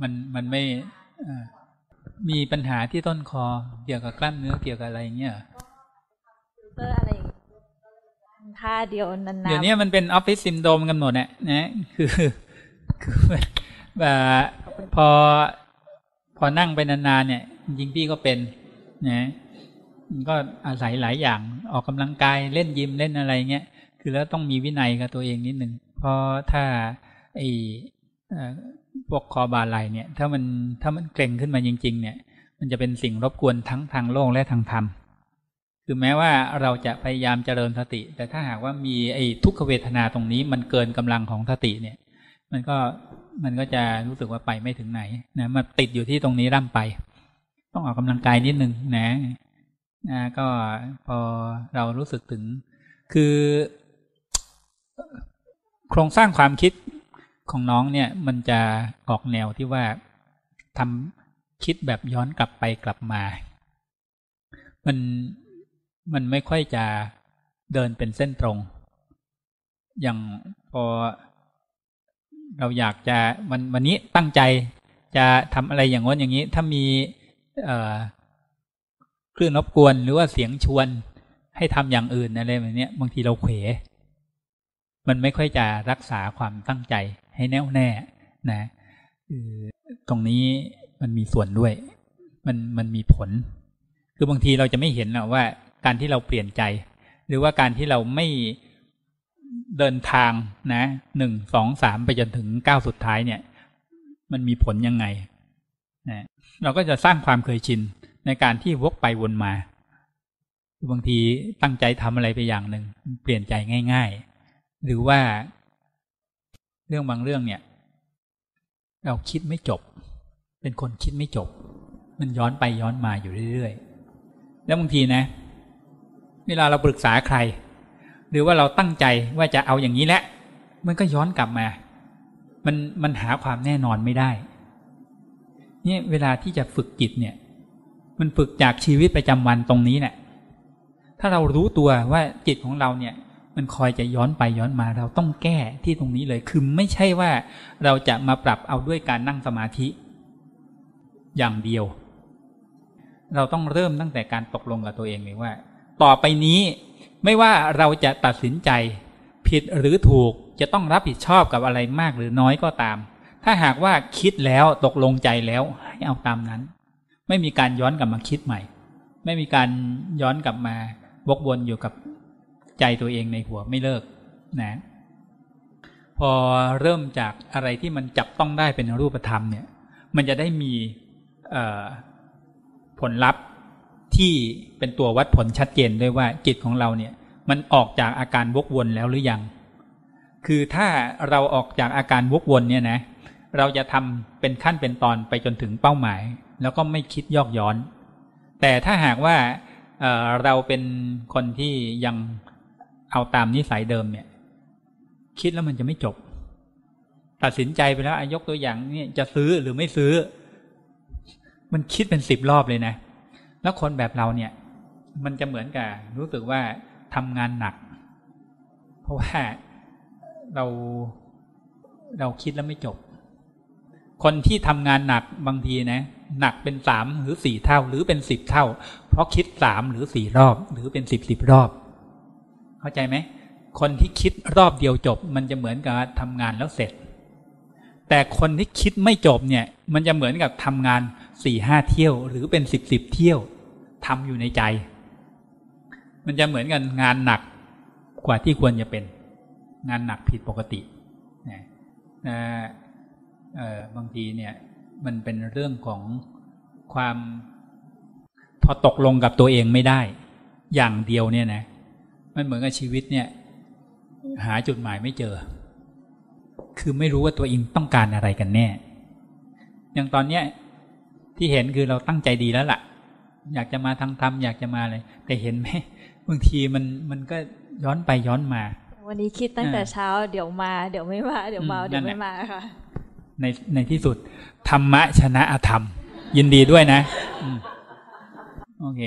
มันไม่มีปัญหาที่ต้นคอเกี่ยวกับกล้ามเนื้อเกี่ยวกับอะไรเงี้ยอะไรท่าเดียวนานๆเดี๋ยวนี้มันเป็นออฟฟิศซินโดรมกันหมดเนี่ยนะคือแบบพอนั่งไปนานๆเนี่ยจริงๆพี่ก็เป็นนะก็อาศัยหลายอย่างออกกำลังกายเล่นยิมเล่นอะไรเงี้ยคือแล้วต้องมีวินัยกับตัวเองนิดนึงเพราะถ้าไอ้พวกคอบ่าไหล่เนี่ยถ้ามันเกร็งขึ้นมาจริงๆเนี่ยมันจะเป็นสิ่งรบกวนทั้งทางโลกและทางธรรมคือแม้ว่าเราจะพยายามเจริญสติแต่ถ้าหากว่ามีไอ้ทุกขเวทนาตรงนี้มันเกินกำลังของสติเนี่ยมันก็จะรู้สึกว่าไปไม่ถึงไหนนะมันติดอยู่ที่ตรงนี้ร่ำไปต้องออกกำลังกายนิดนึงนะก็พอเรารู้สึกถึงคือโครงสร้างความคิดของน้องเนี่ยมันจะออกแนวที่ว่าทำคิดแบบย้อนกลับไปกลับมามันไม่ค่อยจะเดินเป็นเส้นตรงอย่างพอเราอยากจะวันนี้ตั้งใจจะทำอะไรอย่างโน้นอย่างนี้ถ้ามีคลื่นรบกวนหรือว่าเสียงชวนให้ทำอย่างอื่นอะไรแบบนี้บางทีเราเขวมันไม่ค่อยจะรักษาความตั้งใจให้แน่วแน่นะตรงนี้มันมีส่วนด้วยมันมีผลคือบางทีเราจะไม่เห็นหรอกว่าการที่เราเปลี่ยนใจหรือว่าการที่เราไม่เดินทางนะ1 2 3ไปจนถึงก้าวสุดท้ายเนี่ยมันมีผลยังไงนะเราก็จะสร้างความเคยชินในการที่วกไปวนมาบางทีตั้งใจทำอะไรไปอย่างหนึ่งเปลี่ยนใจง่ายๆหรือว่าเรื่องบางเรื่องเนี่ยเราคิดไม่จบเป็นคนคิดไม่จบมันย้อนไปย้อนมาอยู่เรื่อยๆแล้วบางทีนะเวลาเราปรึกษาใครหรือว่าเราตั้งใจว่าจะเอาอย่างนี้แหละมันก็ย้อนกลับมามันหาความแน่นอนไม่ได้นี่เวลาที่จะฝึกจิตเนี่ยมันฝึกจากชีวิตประจำวันตรงนี้แหละถ้าเรารู้ตัวว่าจิตของเราเนี่ยมันคอยจะย้อนไปย้อนมาเราต้องแก้ที่ตรงนี้เลยคือไม่ใช่ว่าเราจะมาปรับเอาด้วยการนั่งสมาธิอย่างเดียวเราต้องเริ่มตั้งแต่การตกลงกับตัวเองเลยว่าต่อไปนี้ไม่ว่าเราจะตัดสินใจผิดหรือถูกจะต้องรับผิดชอบกับอะไรมากหรือน้อยก็ตามถ้าหากว่าคิดแล้วตกลงใจแล้วให้เอาตามนั้นไม่มีการย้อนกลับมาคิดใหม่ไม่มีการย้อนกลับมาวกวนอยู่กับใจตัวเองในหัวไม่เลิกนะพอเริ่มจากอะไรที่มันจับต้องได้เป็นรูปธรรมเนี่ยมันจะได้มีผลลัพธ์ที่เป็นตัววัดผลชัดเจนด้วยว่าจิตของเราเนี่ยมันออกจากอาการวกวนแล้วหรือยังคือถ้าเราออกจากอาการวกวนเนี่ยนะเราจะทำเป็นขั้นเป็นตอนไปจนถึงเป้าหมายแล้วก็ไม่คิดยอกย้อนแต่ถ้าหากว่าเราเป็นคนที่ยังเอาตามนิสัยเดิมเนี่ยคิดแล้วมันจะไม่จบตัดสินใจไปแล้วยกตัวอย่างนี่จะซื้อหรือไม่ซื้อมันคิดเป็น10 รอบเลยนะแล้วคนแบบเราเนี่ยมันจะเหมือนกับรู้สึกว่าทำงานหนักเพราะว่าเราคิดแล้วไม่จบคนที่ทำงานหนักบางทีนะหนักเป็น3 หรือ 4 เท่าหรือเป็น10 เท่าเพราะคิด3 หรือ 4 รอบหรือเป็น10 รอบเข้าใจไหมคนที่คิดรอบเดียวจบมันจะเหมือนกับทำงานแล้วเสร็จแต่คนที่คิดไม่จบเนี่ยมันจะเหมือนกับทำงาน4-5 เที่ยวหรือเป็น10 เที่ยวทำอยู่ในใจมันจะเหมือนกันงานหนักกว่าที่ควรจะเป็นงานหนักผิดปกตินะบางทีเนี่ยมันเป็นเรื่องของความพอตกลงกับตัวเองไม่ได้อย่างเดียวเนี่ยนะมันเหมือนกับชีวิตเนี่ยหาจุดหมายไม่เจอคือไม่รู้ว่าตัวเองต้องการอะไรกันแน่อย่างตอนเนี้ยที่เห็นคือเราตั้งใจดีแล้วล่ะอยากจะมาทางธรรมอยากจะมาอะไรแต่เห็นไหมบางทีมันก็ย้อนไปย้อนมาวันนี้คิดตั้งแต่เช้าเดี๋ยวมาเดี๋ยวไม่มาเดี๋ยวมาเดี๋ยวไม่มาค่ะในที่สุดธรรมะชนะอธรรมยินดีด้วยนะโอเค